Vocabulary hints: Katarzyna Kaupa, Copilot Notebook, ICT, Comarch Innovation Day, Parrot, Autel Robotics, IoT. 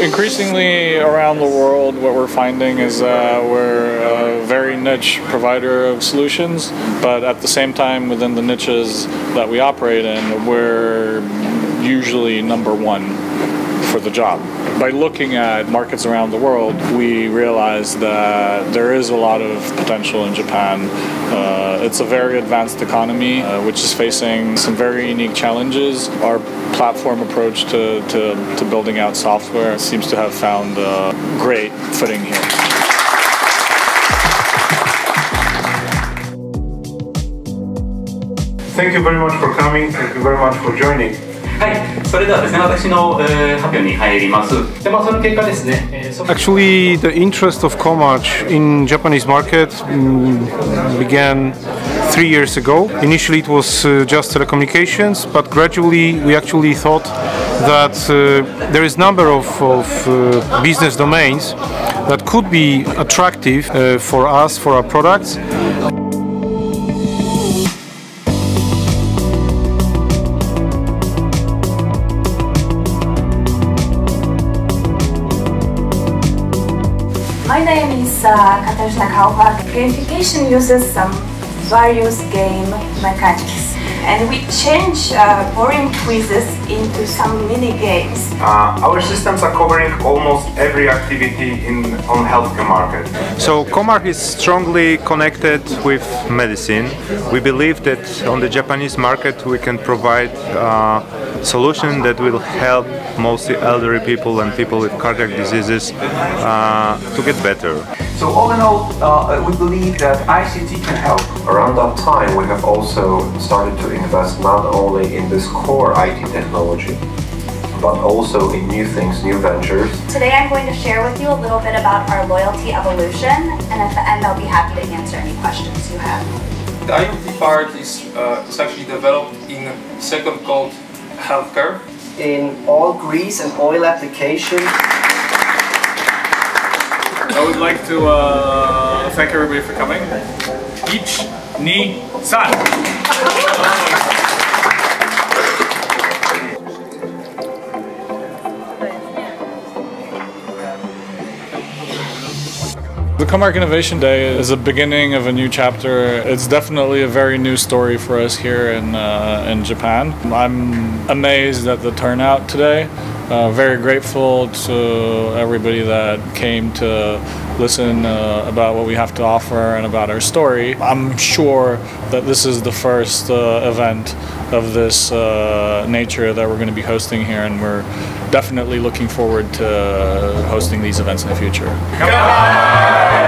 Increasingly around the world, what we're finding is that we're a very niche provider of solutions, but at the same time, within the niches that we operate in, we're usually number one for the job. By looking at markets around the world, we realize that there is a lot of potential in Japan. It's a very advanced economy, which is facing some very unique challenges. Our platform approach to building out software seems to have found a great footing here. Thank you very much for coming. Thank you very much for joining. はい、それではですね、私の発表に入ります。で、その結果ですね。Actually, the interest of Comarch in Japanese market began 3 years ago. Initially, it was just telecommunications, but gradually, we actually thought that there is number of business domains that could be attractive for us, for our products. My name is Katarzyna Kaupa. Gamification uses some various game mechanics, and we change boring quizzes into some mini games. Our systems are covering almost every activity on healthcare market. So Comarch is strongly connected with medicine. We believe that on the Japanese market we can provide solution that will help mostly elderly people and people with cardiac diseases to get better. So all in all, we believe that ICT can help. Around that time, we have also started to invest not only in this core IT technology, but also in new things, new ventures. Today I'm going to share with you a little bit about our loyalty evolution, and at the end I'll be happy to answer any questions you have. The IoT part is actually developed in a segment called healthcare. In all grease and oil application. I would like to thank everybody for coming. Ich, ni, san. The Comarch Innovation Day is a beginning of a new chapter. It's definitely a very new story for us here in Japan. I'm amazed at the turnout today. Very grateful to everybody that came to listen about what we have to offer and about our story. I'm sure that this is the first event of this nature that we're going to be hosting here, and we're definitely looking forward to hosting these events in the future. Come on!